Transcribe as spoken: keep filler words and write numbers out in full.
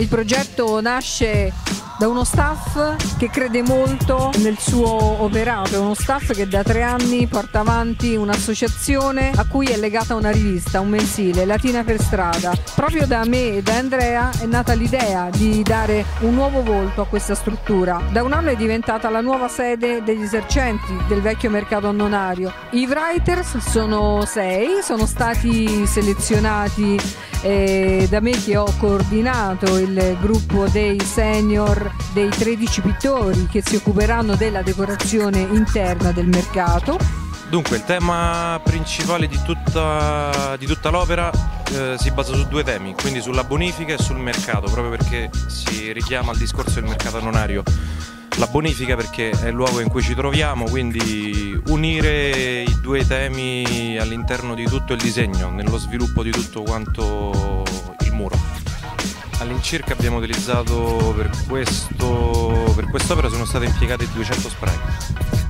Il progetto nasce da uno staff che crede molto nel suo operato, è uno staff che da tre anni porta avanti un'associazione a cui è legata una rivista, un mensile, Latina per Strada. Proprio da me e da Andrea è nata l'idea di dare un nuovo volto a questa struttura. Da un anno è diventata la nuova sede degli esercenti del vecchio mercato annonario. I writers sono sei, sono stati selezionati eh, da me che ho coordinato il gruppo dei senior dei tredici pittori che si occuperanno della decorazione interna del mercato. Dunque il tema principale di tutta, di tutta l'opera eh, si basa su due temi, quindi sulla bonifica e sul mercato, proprio perché si richiama al discorso del mercato annonario. La bonifica perché è il luogo in cui ci troviamo, quindi unire i due temi all'interno di tutto il disegno, nello sviluppo di tutto quanto il muro. All'incirca abbiamo utilizzato per questo, per quest'opera sono state impiegate duecento spray.